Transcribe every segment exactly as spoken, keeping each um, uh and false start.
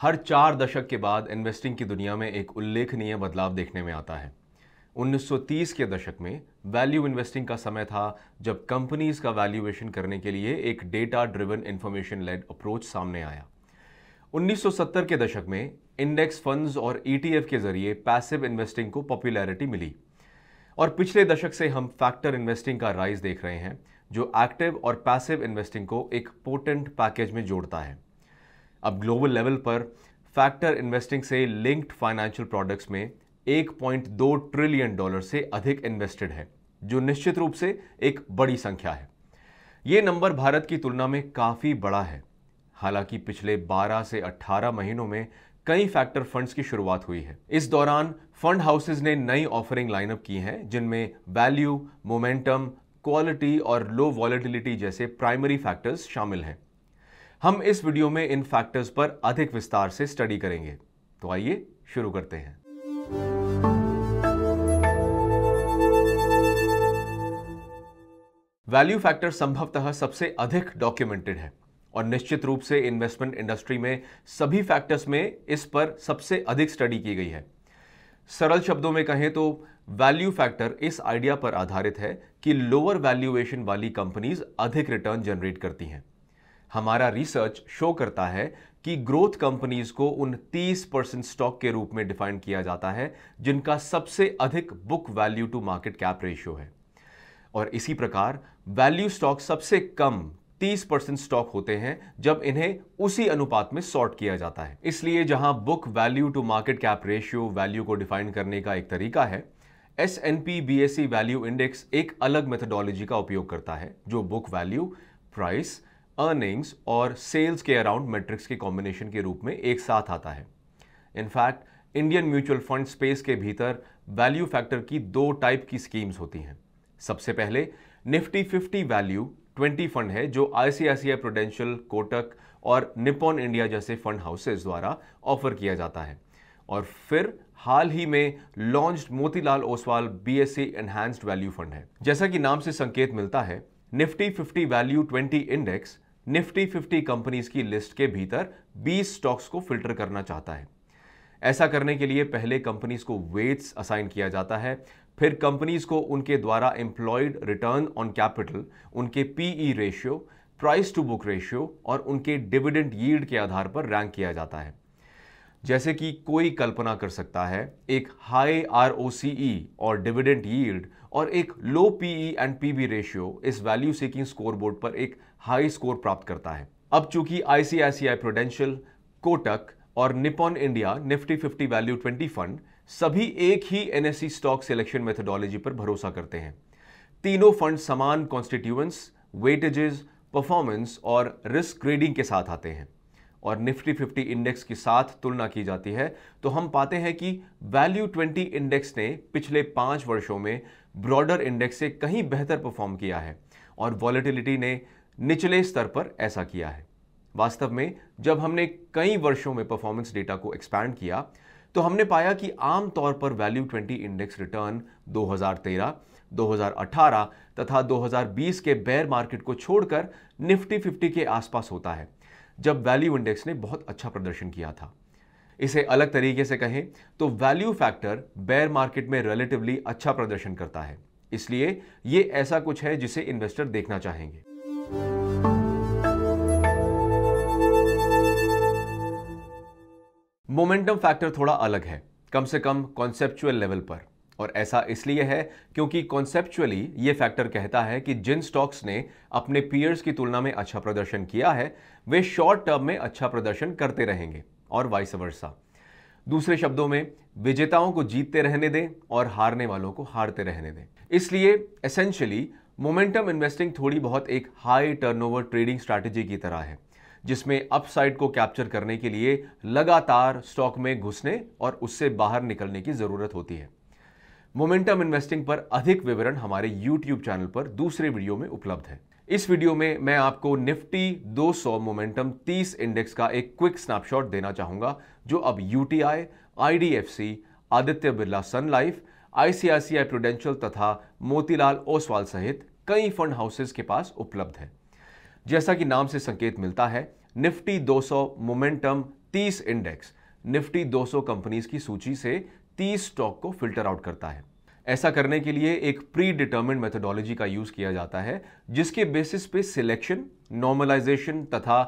हर चार दशक के बाद इन्वेस्टिंग की दुनिया में एक उल्लेखनीय बदलाव देखने में आता है। उन्नीस सौ तीस के दशक में वैल्यू इन्वेस्टिंग का समय था, जब कंपनीज का वैल्यूएशन करने के लिए एक data driven information led approach सामने आया। उन्नीस सौ सत्तर के दशक में इंडेक्स फंड्स और ईटीएफ के जरिए पैसिव इन्वेस्टिंग को पॉपुलैरिटी मिली और पिछले दशक से हम फैक्टर इन्वेस्टिंग का राइज देख रहे हैं, जो एक्टिव और पैसिव इन्वेस्टिंग को एक पोटेंट पैकेज में जोड़ता है। अब ग्लोबल लेवल पर फैक्टर इन्वेस्टिंग से लिंक्ड फाइनेंशियल प्रोडक्ट्स में एक पॉइंट दो ट्रिलियन डॉलर से अधिक इन्वेस्टेड है, जो निश्चित रूप से एक बड़ी संख्या है। ये नंबर भारत की तुलना में काफ़ी बड़ा है। हालांकि पिछले बारह से अठारह महीनों में कई फैक्टर फंड्स की शुरुआत हुई है। इस दौरान फंड हाउसेज ने नई ऑफरिंग लाइनअप की हैं, जिनमें वैल्यू, मोमेंटम, क्वालिटी और लो वॉलेटिलिटी जैसे प्राइमरी फैक्टर्स शामिल हैं। हम इस वीडियो में इन फैक्टर्स पर अधिक विस्तार से स्टडी करेंगे। तो आइए शुरू करते हैं। वैल्यू फैक्टर संभवतः सबसे अधिक डॉक्यूमेंटेड है और निश्चित रूप से इन्वेस्टमेंट इंडस्ट्री में सभी फैक्टर्स में इस पर सबसे अधिक स्टडी की गई है। सरल शब्दों में कहें तो वैल्यू फैक्टर इस आइडिया पर आधारित है कि लोअर वैल्यूएशन वाली कंपनीज अधिक रिटर्न जनरेट करती हैं। हमारा रिसर्च शो करता है कि ग्रोथ कंपनीज को उन तीस परसेंट स्टॉक के रूप में डिफाइन किया जाता है जिनका सबसे अधिक book value to market cap ratio है, और इसी प्रकार वैल्यू स्टॉक सबसे कम तीस परसेंट स्टॉक होते हैं जब इन्हें उसी अनुपात में सॉर्ट किया जाता है। इसलिए जहां book value to market cap ratio value को डिफाइन करने का एक तरीका है, S and P B S E value index एक अलग मेथडोलॉजी का उपयोग करता है, जो बुक वैल्यू, प्राइस, अर्निंग्स और सेल्स के अराउंड मैट्रिक्स के कॉम्बिनेशन के रूप में एक साथ आता है। In fact Indian mutual fund space के भीतर वैल्यू फैक्टर की दो टाइप की स्कीम्स होती हैं। सबसे पहले Nifty fifty value twenty fund है, जो आईसीआईसीआई प्रूडेंशियल, कोटक और निप्पॉन इंडिया जैसे फंड हाउसेज द्वारा ऑफर किया जाता है, और फिर हाल ही में launched Motilal Oswal BSE enhanced value fund है। जैसा कि नाम से संकेत मिलता है, Nifty fifty value twenty index Nifty fifty companies की लिस्ट के भीतर बीस स्टॉक्स को फिल्टर करना चाहता है। ऐसा करने के लिए पहले कंपनीज को वेट्स असाइन किया जाता है, फिर कंपनीज को उनके द्वारा एम्प्लॉयड रिटर्न ऑन कैपिटल, उनके PE ratio, price to book ratio और उनके डिविडेंड यील्ड के आधार पर रैंक किया जाता है। जैसे कि कोई कल्पना कर सकता है, एक हाई आरओसीई और डिविडेंड यील्ड और एक low PE and PB ratio इस वैल्यू सीकिंग स्कोरबोर्ड पर एक हाई स्कोर प्राप्त करता है। अब चूंकि आईसीआईसीआई प्रूडेंशियल, कोटक और Nippon India Nifty fifty value twenty fund सभी एक ही एनएससी स्टॉक सिलेक्शन मेथडोलॉजी पर भरोसा करते हैं, तीनों फंड समान कॉन्स्टिट्यूएंट्स, वेटेजेस, परफॉर्मेंस और रिस्क ग्रेडिंग के साथ आते हैं और निफ्टी फिफ्टी इंडेक्स के साथ तुलना की जाती है, तो हम पाते हैं कि वैल्यू ट्वेंटी इंडेक्स ने पिछले पाँच वर्षों में ब्रॉडर इंडेक्स से कहीं बेहतर परफॉर्म किया है और वॉलेटिलिटी ने निचले स्तर पर ऐसा किया है। वास्तव में जब हमने कई वर्षों में परफॉर्मेंस डेटा को एक्सपैंड किया, तो हमने पाया कि आमतौर पर वैल्यू ट्वेंटी इंडेक्स रिटर्न दो हज़ार तेरह, दो हज़ार अठारह तथा दो हज़ार बीस के बेयर मार्केट को छोड़कर निफ्टी फिफ्टी के आसपास होता है, जब वैल्यू इंडेक्स ने बहुत अच्छा प्रदर्शन किया था। इसे अलग तरीके से कहें तो वैल्यू फैक्टर बेयर मार्केट में रिलेटिवली अच्छा प्रदर्शन करता है, इसलिए ये ऐसा कुछ है जिसे इन्वेस्टर देखना चाहेंगे। मोमेंटम फैक्टर थोड़ा अलग है, कम से कम कॉन्सेप्चुअल लेवल पर, और ऐसा इसलिए है क्योंकि कॉन्सेप्चुअली ये फैक्टर कहता है कि जिन स्टॉक्स ने अपने पीयर्स की तुलना में अच्छा प्रदर्शन किया है, वे शॉर्ट टर्म में अच्छा प्रदर्शन करते रहेंगे और वाइस वर्सा। दूसरे शब्दों में, विजेताओं को जीतते रहने दें और हारने वालों को हारते रहने दें। इसलिए एसेंशियली मोमेंटम इन्वेस्टिंग थोड़ी बहुत एक हाई टर्नओवर ट्रेडिंग स्ट्रैटेजी की तरह है, जिसमें अपसाइड को कैप्चर करने के लिए लगातार स्टॉक में घुसने और उससे बाहर निकलने की जरूरत होती है। मोमेंटम इन्वेस्टिंग पर अधिक विवरण हमारे यूट्यूब चैनल पर दूसरे वीडियो में उपलब्ध है। इस वीडियो में मैं आपको निफ्टी दो सौ मोमेंटम तीस इंडेक्स का एक क्विक स्नैपशॉट देना चाहूंगा, जो अब UTI, IDFC, Aditya Birla Sun Life, ICICI Prudential तथा मोतीलाल ओसवाल सहित कई फंड हाउसेस के पास उपलब्ध है। जैसा कि नाम से संकेत मिलता है, निफ्टी दो सौ मोमेंटम तीस इंडेक्स निफ्टी दो सौ कंपनीज की सूची से तीस स्टॉक को फिल्टर आउट करता है। ऐसा करने के लिए एक प्री डिटर्मिन्ड मेथोडोलॉजी का यूज किया जाता है, जिसके बेसिस पे सिलेक्शन, नॉर्मलाइजेशन तथा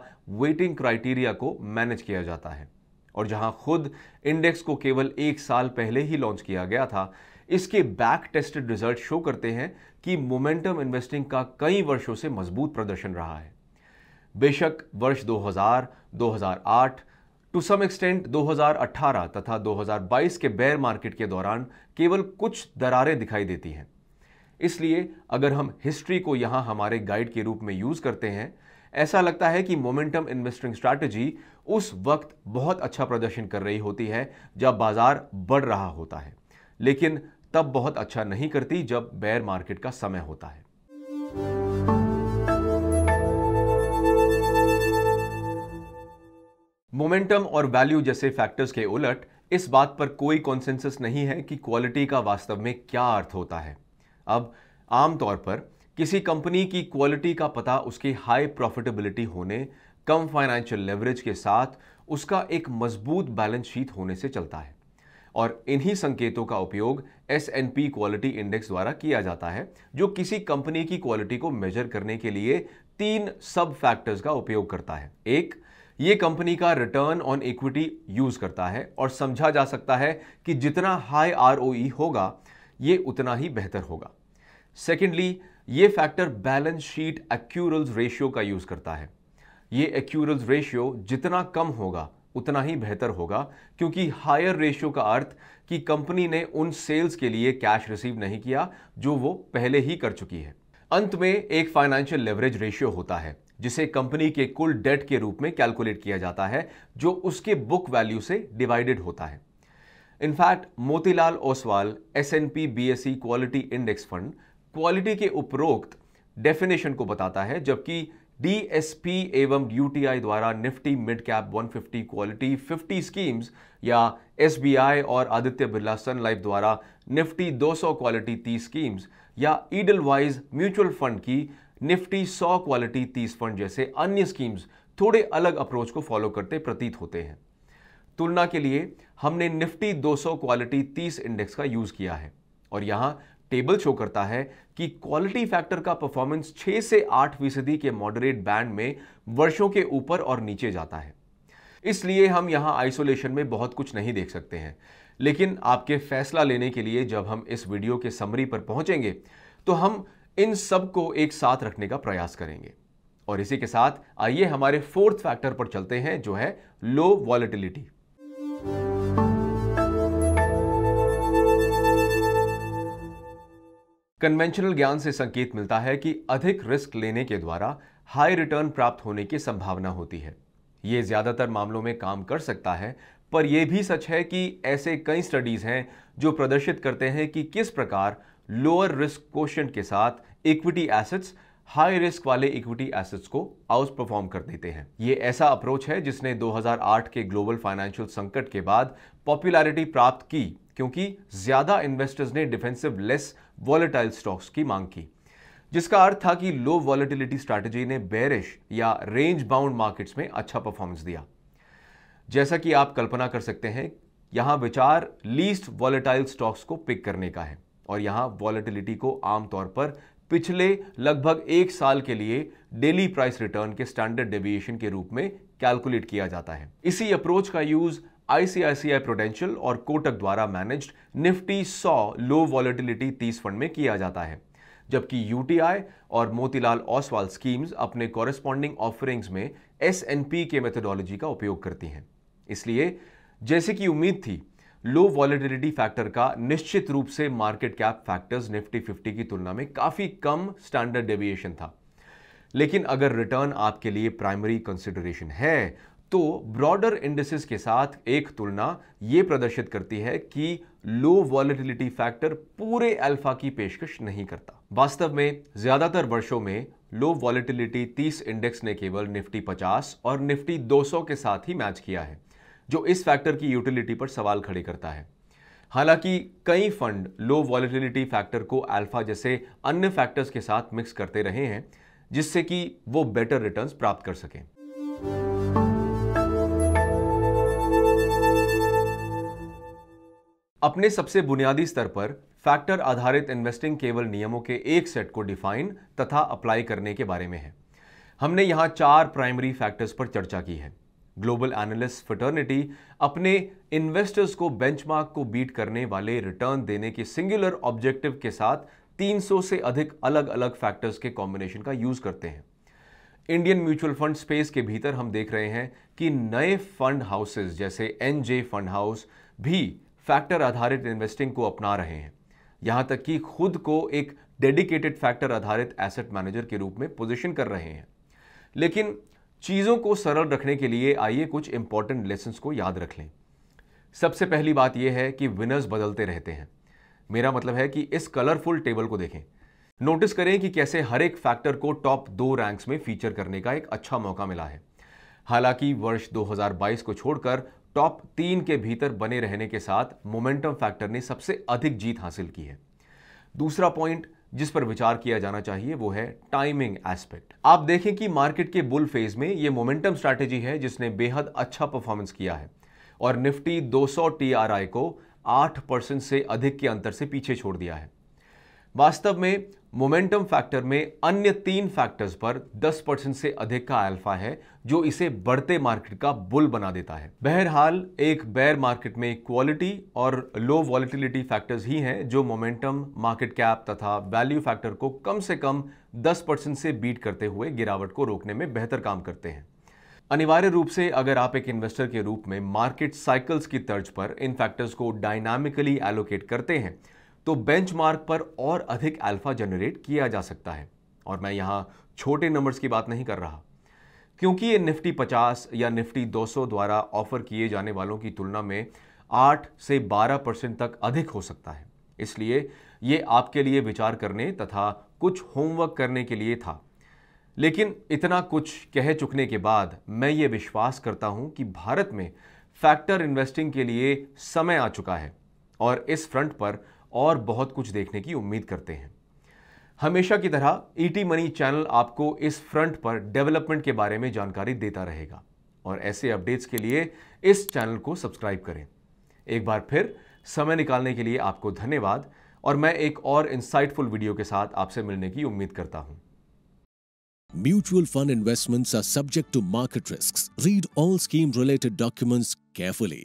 वेटिंग क्राइटेरिया को मैनेज किया जाता है। और जहां खुद इंडेक्स को केवल एक साल पहले ही लॉन्च किया गया था, इसके बैक टेस्टेड रिजल्ट शो करते हैं कि मोमेंटम इन्वेस्टिंग का कई वर्षों से मजबूत प्रदर्शन रहा है। बेशक वर्ष दो हज़ार, दो हज़ार आठ, टू सम एक्सटेंट दो हज़ार अठारह तथा दो हज़ार बाईस के बेयर मार्केट के दौरान केवल कुछ दरारें दिखाई देती हैं। इसलिए अगर हम हिस्ट्री को यहाँ हमारे गाइड के रूप में यूज़ करते हैं, ऐसा लगता है कि मोमेंटम इन्वेस्टिंग स्ट्रैटेजी उस वक्त बहुत अच्छा प्रदर्शन कर रही होती है जब बाजार बढ़ रहा होता है, लेकिन तब बहुत अच्छा नहीं करती जब बेयर मार्केट का समय होता है। मोमेंटम और वैल्यू जैसे फैक्टर्स के उलट इस बात पर कोई कॉन्सेंसस नहीं है कि क्वालिटी का वास्तव में क्या अर्थ होता है। अब आमतौर पर किसी कंपनी की क्वालिटी का पता उसकी हाई प्रॉफिटेबिलिटी होने, कम फाइनेंशियल लेवरेज के साथ उसका एक मजबूत बैलेंस शीट होने से चलता है। और इन्हीं संकेतों का उपयोग S and P quality index द्वारा किया जाता है, जो किसी कंपनी की क्वालिटी को मेजर करने के लिए तीन सब फैक्टर्स का उपयोग करता है। एक, ये कंपनी का रिटर्न ऑन इक्विटी यूज करता है और समझा जा सकता है कि जितना हाई आरओई होगा ये उतना ही बेहतर होगा। सेकेंडली, ये factor balance sheet accruals ratio का यूज करता है। ये एक्यूरल्स रेशियो जितना कम होगा उतना ही बेहतर होगा, क्योंकि हायर रेशियो का अर्थ कि कंपनी ने उन सेल्स के लिए कैश रिसीव नहीं किया जो वो पहले ही कर चुकी है। अंत में एक फाइनेंशियल लेवरेज रेशियो होता है, जिसे कंपनी के कुल डेट के रूप में कैलकुलेट किया जाता है, जो उसके बुक वैल्यू से डिवाइडेड होता है। In fact Motilal Oswal S and P B S E quality index fund quality के उपरोक्त डेफिनेशन को बताता है, जबकि डी एस पी एवं यू टी आई द्वारा निफ्टी मिडकैप एक सौ पचास क्वालिटी पचास स्कीम्स या एस बी आई और आदित्य बिरला सनलाइफ द्वारा निफ्टी दो सौ क्वालिटी तीस स्कीम्स या ईडलवाइज म्यूचुअल फंड की निफ्टी सौ क्वालिटी तीस फंड जैसे अन्य स्कीम्स थोड़े अलग अप्रोच को फॉलो करते प्रतीत होते हैं। तुलना के लिए हमने निफ्टी दो सौ क्वालिटी तीस इंडेक्स का यूज़ किया है और यहाँ टेबल शो करता है कि क्वालिटी फैक्टर का परफॉर्मेंस छह से आठ फीसदी के मॉडरेट बैंड में वर्षों के ऊपर और नीचे जाता है। इसलिए हम यहाँ आइसोलेशन में बहुत कुछ नहीं देख सकते हैं, लेकिन आपके फैसला लेने के लिए जब हम इस वीडियो के समरी पर पहुंचेंगे तो हम इन सब को एक साथ रखने का प्रयास करेंगे। और इसी के साथ आइए हमारे फोर्थ फैक्टर पर चलते हैं, जो है लो वॉलिटिलिटी। कन्वेंशनल ज्ञान से संकेत मिलता है कि अधिक रिस्क लेने के द्वारा हाई रिटर्न प्राप्त होने की संभावना होती है। ये ज़्यादातर मामलों में काम कर सकता है, पर यह भी सच है कि ऐसे कई स्टडीज़ हैं जो प्रदर्शित करते हैं कि किस प्रकार लोअर रिस्क कोशेंट के साथ इक्विटी एसेट्स हाई रिस्क वाले इक्विटी एसेट्स को आउट परफॉर्म कर देते हैं। ये ऐसा अप्रोच है जिसने दो हज़ार आठ के ग्लोबल फाइनेंशियल संकट के बाद पॉपुलैरिटी प्राप्त की, क्योंकि ज़्यादा इन्वेस्टर्स ने डिफेंसिव लेस वॉलेटाइल स्टॉक्स की मांग की, जिसका अर्थ था कि लो वॉलेटिलिटी स्ट्रैटेजी ने बेरिश या रेंज बाउंड मार्केट्स में अच्छा परफॉर्मेंस दिया। जैसा कि आप कल्पना कर सकते हैं, यहाँ विचार लीस्ट वॉलेटाइल स्टॉक्स को पिक करने का है और यहाँ वॉलेटिलिटी को आमतौर पर पिछले लगभग एक साल के लिए डेली प्राइस रिटर्न के स्टैंडर्ड डेविएशन के रूप में कैलकुलेट किया जाता है। इसी अप्रोच का use I C I C I prudential और कोटक द्वारा मैनेज्ड निफ्टी सौ लो वॉलेटिलिटी तीस फंड में किया जाता है, जबकि यू टी आई और मोतीलाल ओसवाल स्कीम्स अपने कॉरेस्पॉन्डिंग ऑफरिंग्स में एस एंड पी के मेथोडोलॉजी का उपयोग करती हैं। इसलिए जैसे कि उम्मीद थी, लो वॉलेटिलिटी फैक्टर का निश्चित रूप से market cap factors Nifty fifty की तुलना में काफ़ी कम स्टैंडर्ड डेविएशन था। लेकिन अगर रिटर्न आपके लिए प्राइमरी कंसिडरेशन है तो ब्रॉडर इंडिसेस के साथ एक तुलना ये प्रदर्शित करती है कि लो वॉलेटिलिटी फैक्टर पूरे अल्फा की पेशकश नहीं करता। वास्तव में ज़्यादातर वर्षों में लो वॉलेटिलिटी तीस इंडेक्स ने केवल निफ्टी पचास और निफ्टी दो सौ के साथ ही मैच किया है, जो इस फैक्टर की यूटिलिटी पर सवाल खड़े करता है। हालांकि कई फंड लो वॉलेटिलिटी फैक्टर को अल्फा जैसे अन्य फैक्टर्स के साथ मिक्स करते रहे हैं जिससे कि वो बेटर रिटर्न्स प्राप्त कर सकें। अपने सबसे बुनियादी स्तर पर फैक्टर आधारित इन्वेस्टिंग केवल नियमों के एक सेट को डिफाइन तथा अप्लाई करने के बारे में है। हमने यहाँ चार प्राइमरी फैक्टर्स पर चर्चा की है। ग्लोबल एनालिस्ट फ्रेटर्निटी अपने इन्वेस्टर्स को बेंचमार्क को बीट करने वाले रिटर्न देने के सिंगुलर ऑब्जेक्टिव के साथ तीन सौ से अधिक अलग अलग फैक्टर्स के कॉम्बिनेशन का यूज करते हैं। इंडियन म्यूचुअल फंड स्पेस के भीतर हम देख रहे हैं कि नए फंड हाउसेज जैसे एनजे फंड हाउस भी फैक्टर आधारित इन्वेस्टिंग को अपना रहे हैं, यहां तक कि खुद को एक डेडिकेटेड फैक्टर आधारित एसेट मैनेजर के रूप में पोजीशन कर रहे हैं। लेकिन चीज़ों को सरल रखने के लिए आइए कुछ इंपॉर्टेंट लेसन्स को याद रख लें। सबसे पहली बात यह है कि विनर्स बदलते रहते हैं। मेरा मतलब है कि इस कलरफुल टेबल को देखें, नोटिस करें कि कैसे हर एक फैक्टर को टॉप दो रैंक्स में फीचर करने का एक अच्छा मौका मिला है। हालांकि वर्ष दो हज़ार बाईस को छोड़कर टॉप तीन के भीतर बने रहने के साथ मोमेंटम फैक्टर ने सबसे अधिक जीत हासिल की है। दूसरा पॉइंट जिस पर विचार किया जाना चाहिए वो है टाइमिंग एस्पेक्ट। आप देखें कि मार्केट के बुल फेज में ये मोमेंटम स्ट्रैटेजी है जिसने बेहद अच्छा परफॉर्मेंस किया है और निफ्टी दो सौ टीआरआई को आठ परसेंट से अधिक के अंतर से पीछे छोड़ दिया है। वास्तव में मोमेंटम फैक्टर में अन्य तीन फैक्टर्स पर दस परसेंट से अधिक का अल्फा है जो इसे बढ़ते मार्केट का बुल बना देता है। बहरहाल एक बेयर मार्केट में क्वालिटी और लो वॉलेटिलिटी फैक्टर्स ही हैं जो मोमेंटम, मार्केट कैप तथा वैल्यू फैक्टर को कम से कम दस परसेंट से बीट करते हुए गिरावट को रोकने में बेहतर काम करते हैं। अनिवार्य रूप से अगर आप एक इन्वेस्टर के रूप में मार्केट साइकिल्स की तर्ज पर इन फैक्टर्स को डायनामिकली एलोकेट करते हैं तो बेंचमार्क पर और अधिक अल्फा जनरेट किया जा सकता है। और मैं यहाँ छोटे नंबर्स की बात नहीं कर रहा, क्योंकि ये निफ्टी पचास या निफ्टी दो सौ द्वारा ऑफर किए जाने वालों की तुलना में आठ से बारह परसेंट तक अधिक हो सकता है। इसलिए ये आपके लिए विचार करने तथा कुछ होमवर्क करने के लिए था। लेकिन इतना कुछ कह चुकने के बाद मैं ये विश्वास करता हूँ कि भारत में फैक्टर इन्वेस्टिंग के लिए समय आ चुका है और इस फ्रंट पर और बहुत कुछ देखने की उम्मीद करते हैं। हमेशा की तरह ईटी मनी चैनल आपको इस फ्रंट पर डेवलपमेंट के बारे में जानकारी देता रहेगा और ऐसे अपडेट्स के लिए इस चैनल को सब्सक्राइब करें। एक बार फिर समय निकालने के लिए आपको धन्यवाद और मैं एक और इंसाइटफुल वीडियो के साथ आपसे मिलने की उम्मीद करता हूं। Mutual fund investments are subject to market risks. Read all scheme related documents carefully.